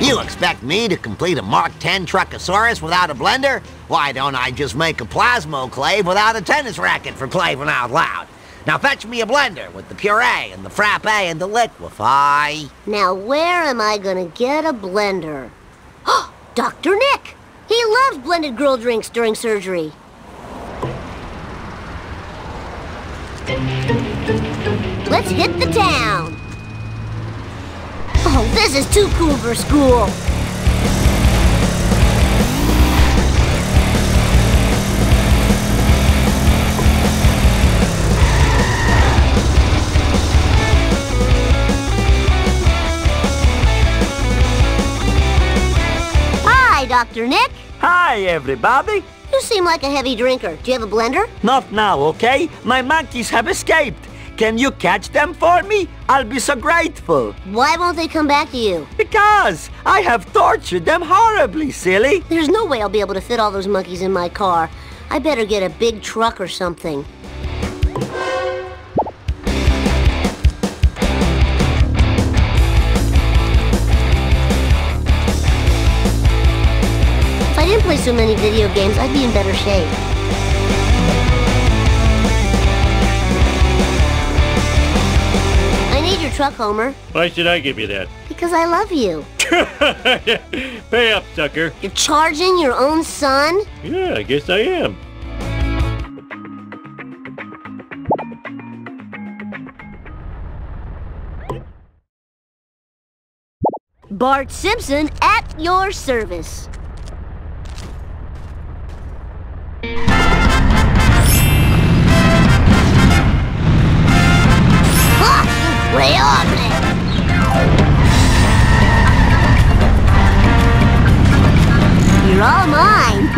You expect me to complete a Mark 10 Truckosaurus without a blender? Why don't I just make a plasmoclave without a tennis racket for claving out loud? Now fetch me a blender with the puree and the frappe and the liquefy. Now where am I gonna get a blender? Oh, Dr. Nick! He loves blended girl drinks during surgery. Let's hit the town! Oh, this is too cool for school! Hi, Dr. Nick! Hi, everybody! You seem like a heavy drinker. Do you have a blender? Not now, okay? My monkeys have escaped. Can you catch them for me? I'll be so grateful. Why won't they come back to you? Because I have tortured them horribly, silly. There's no way I'll be able to fit all those monkeys in my car. I better get a big truck or something. If I didn't play so many video games, I'd be in better shape. Truck, Homer. Why should I give you that? Because I love you. Pay up, sucker. You're charging your own son? Yeah, I guess I am. Bart Simpson at your service. Way on me! You're all mine!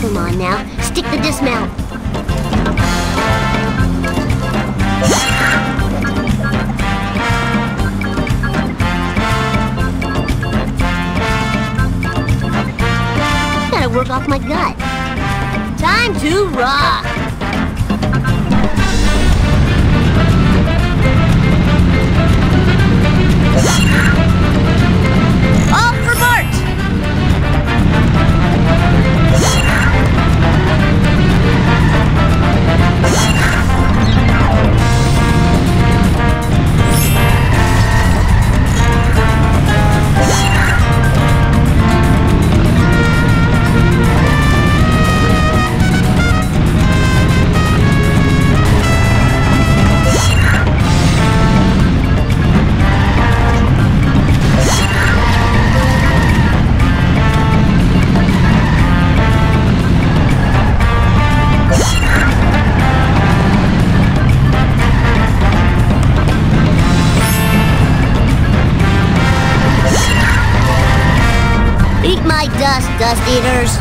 Come on now, stick the dismount! Work off my gut. Time to rock! All for Bart! Dust eaters.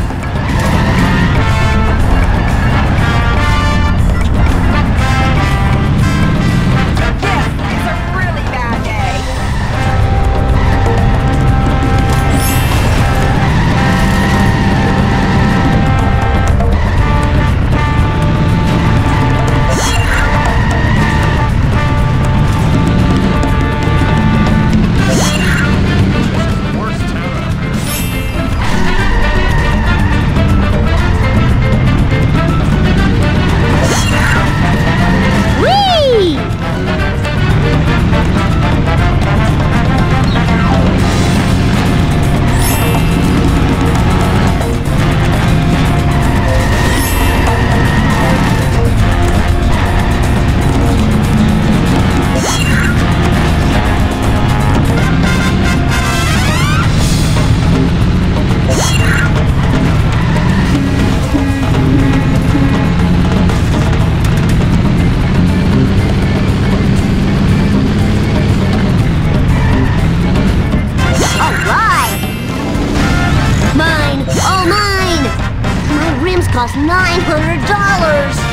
cost $900!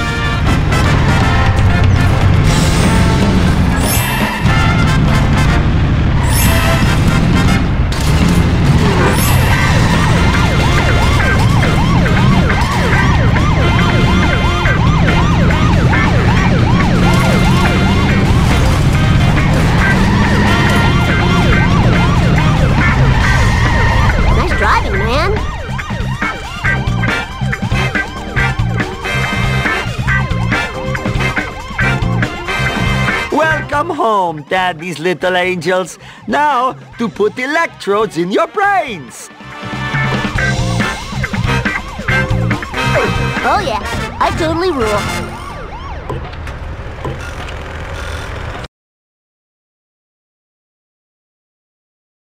Come home, Daddy's little angels. Now, to put electrodes in your brains. Oh yeah, I totally rule.